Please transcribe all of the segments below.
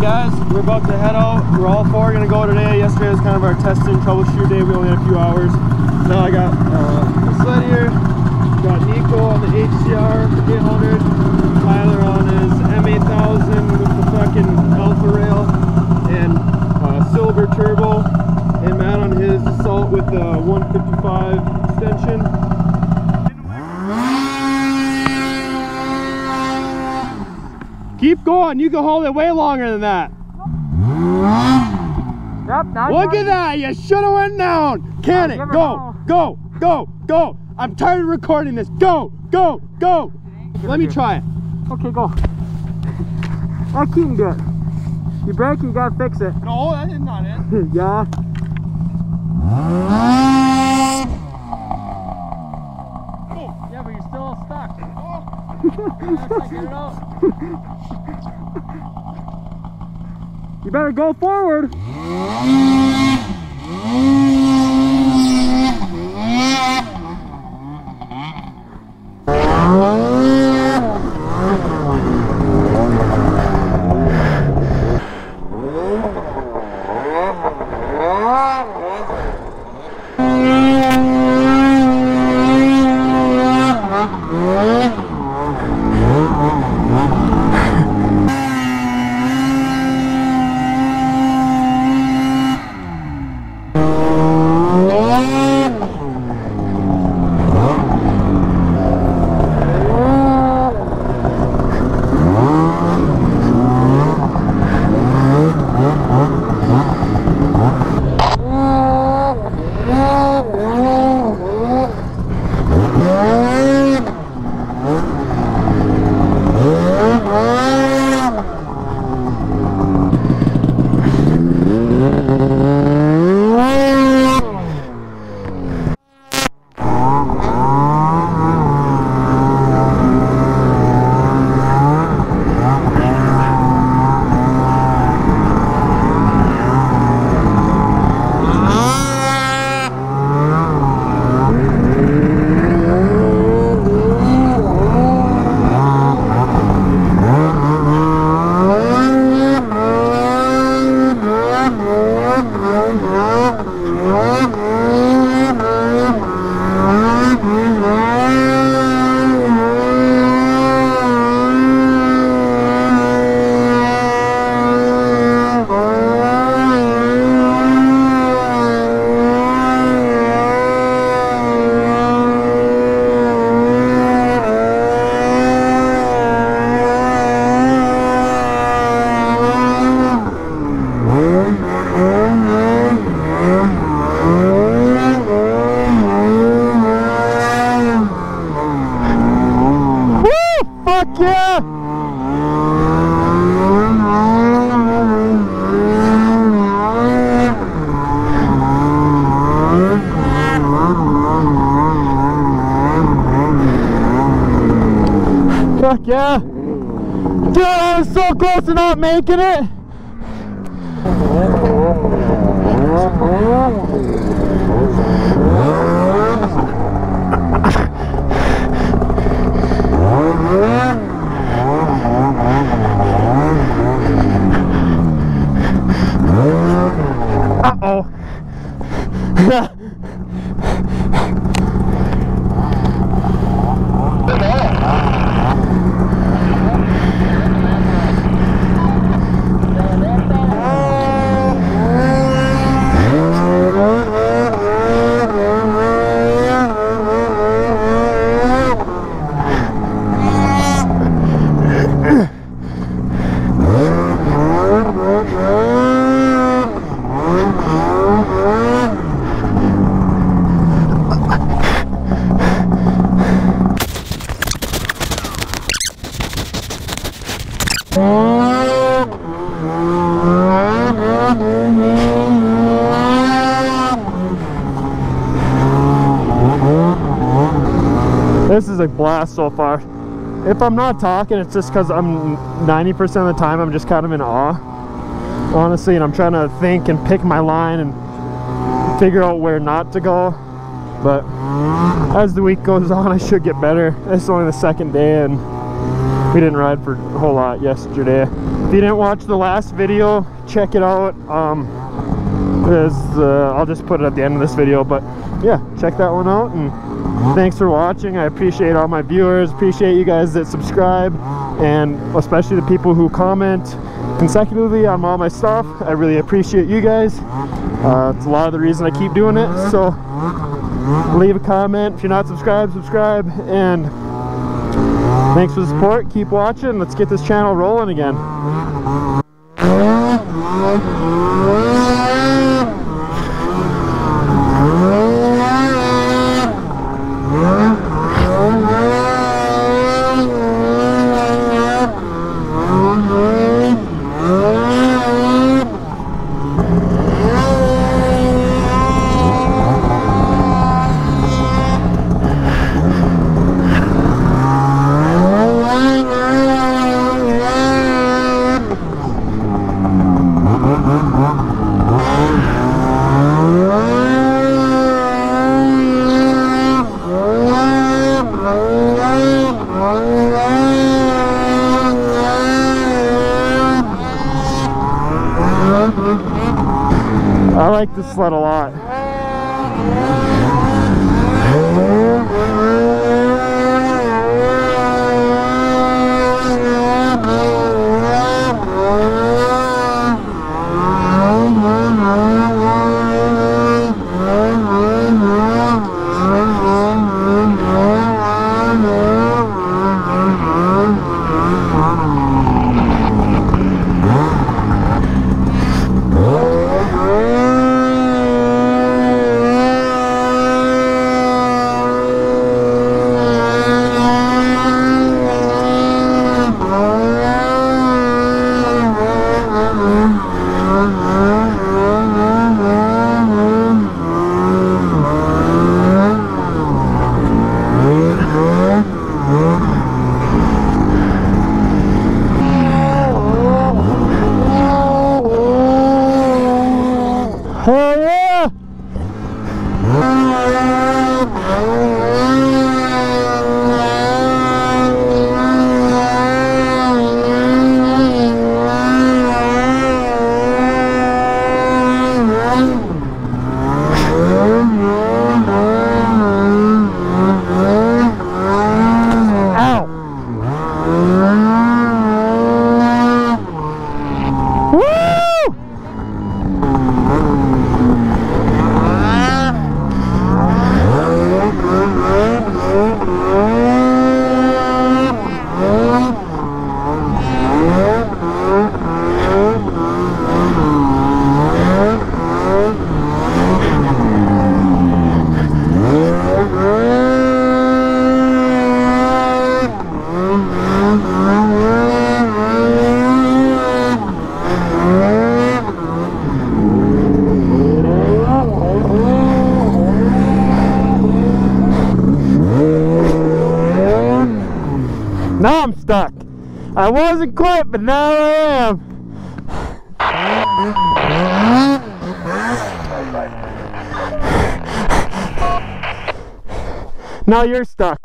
guys, we're about to head out. We're all four gonna go today. Yesterday was kind of our testing troubleshoot day. We only had a few hours. Now I got this sled here. Got Neko on the HCR 800. Tyler on his M8000 with the fucking Alpha Rail, and Silver Turbo. And Matt on his Assault with the 155 extension. Keep going, you can hold it way longer than that. Yep, look at that, you should have went down. Can it, go, go, go, go. I'm tired of recording this. Go, go, go. Let me try it. Okay, go. That can do it. You break, you gotta fix it. No, that is not it. Yeah. Oh, yeah, but you're still stuck. Oh, get it out. You better go forward. Fuck yeah. Dude, I was so close to not making it. Uh-oh. This is a blast so far. If I'm not talking, it's just because I'm 90% of the time I'm just kind of in awe, honestly, and I'm trying to think and pick my line and figure out where not to go. But as the week goes on, I should get better. It's only the second day, and We didn't ride for a whole lot yesterday. If you didn't watch the last video, check it out. I'll just put it at the end of this video, but yeah, check that one out, and thanks for watching. I appreciate all my viewers, appreciate you guys that subscribe, and especially the people who comment consecutively on all my stuff. I really appreciate you guys. It's a lot of the reason I keep doing it, so leave a comment. If you're not subscribed, subscribe, and thanks for the support. Keep watching. Let's get this channel rolling again. I like this sled a lot. Now I'm stuck. I wasn't quite, but now I am. Now you're stuck.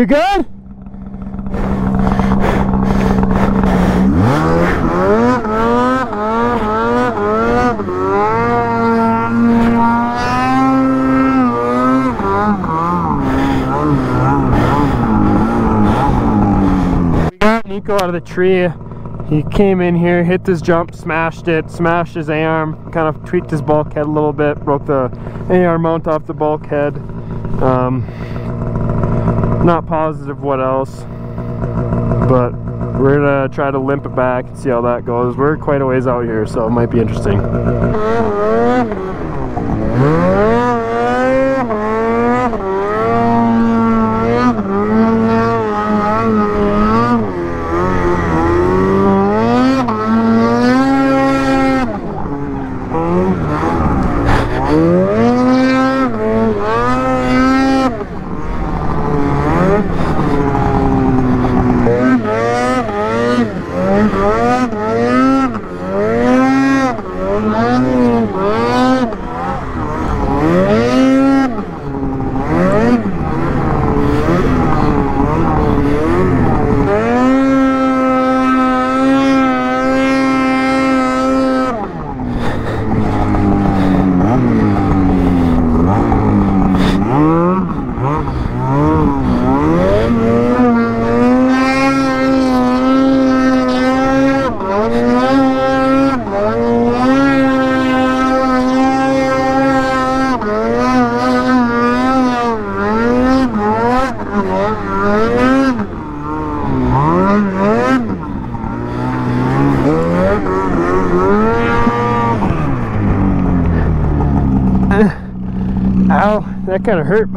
You good? Out of the tree, he came in here, hit this jump, smashed it, smashed his A-arm, kind of tweaked his bulkhead a little bit, broke the A-arm mount off the bulkhead. Not positive what else, but we're gonna try to limp it back and see how that goes. We're quite a ways out here, so it might be interesting. Ow, that kind of hurt.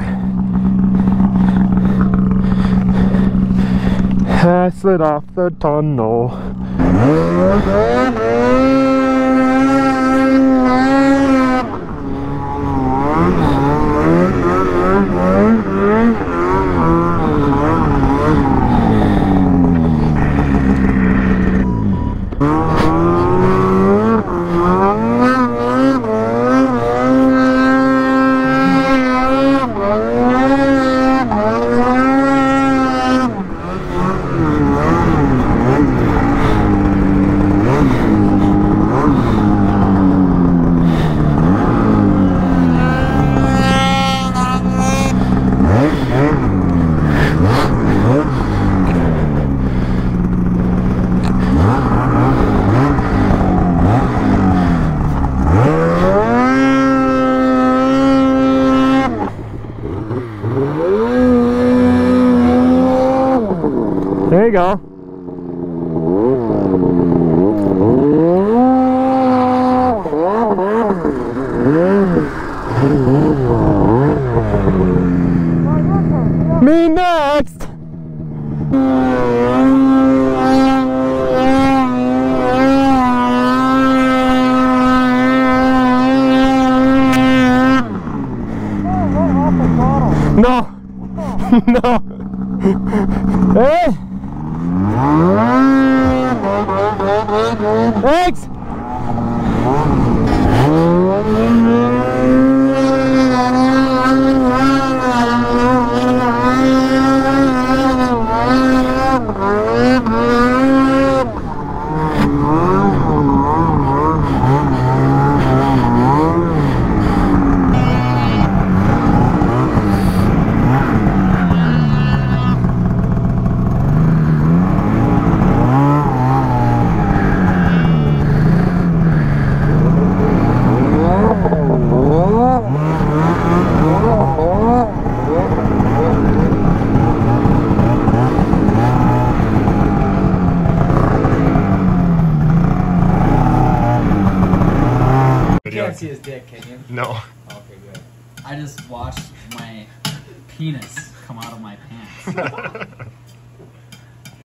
I slid off the tunnel. There you go. Me next. No. No. Hey. Thanks! See his dick, can you? No. Oh, okay, good. I just watched my penis come out of my pants.